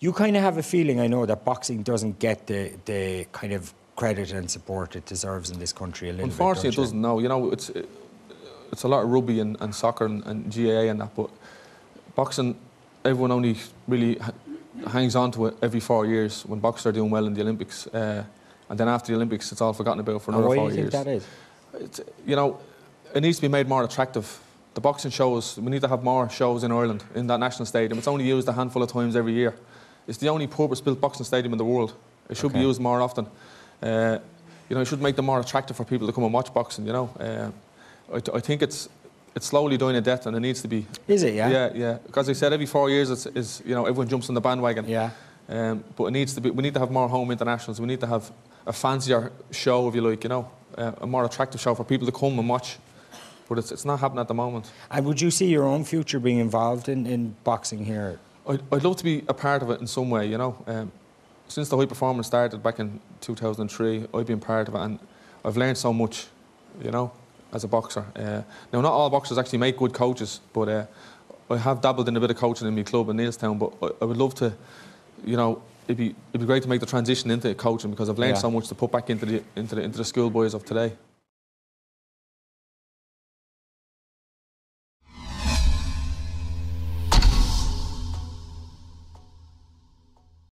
You kind of have a feeling, I know, that boxing doesn't get the kind of credit and support it deserves in this country a little bit. Unfortunately, it doesn't now. You know, it's a lot of rugby and soccer and GAA and that, but boxing, everyone only really hangs on to it every 4 years when boxers are doing well in the Olympics. And then after the Olympics, it's all forgotten about for another 4 years. Why do you think that is? It's, you know, it needs to be made more attractive. The boxing shows, we need to have more shows in Ireland, in that national stadium. It's only used a handful of times every year. It's the only purpose-built boxing stadium in the world. It should be used more often. You know, it should make them more attractive for people to come and watch boxing, you know. I think it's slowly dying a death, and it needs to be. Is it, yeah? Yeah, yeah. Because I said every 4 years, it's, you know, everyone jumps on the bandwagon. Yeah. But it needs to be, we need to have more home internationals. We need to have a fancier show, if you like, you know, a more attractive show for people to come and watch. But it's not happening at the moment. And would you see your own future being involved in boxing here? I'd love to be a part of it in some way, you know. Since the High Performance started back in 2003, I've been part of it, and I've learned so much, you know, as a boxer. Now, not all boxers actually make good coaches, but I have dabbled in a bit of coaching in my club in Neilstown, but I would love to, you know, it'd be great to make the transition into coaching, because I've learned so much to put back into the schoolboys of today.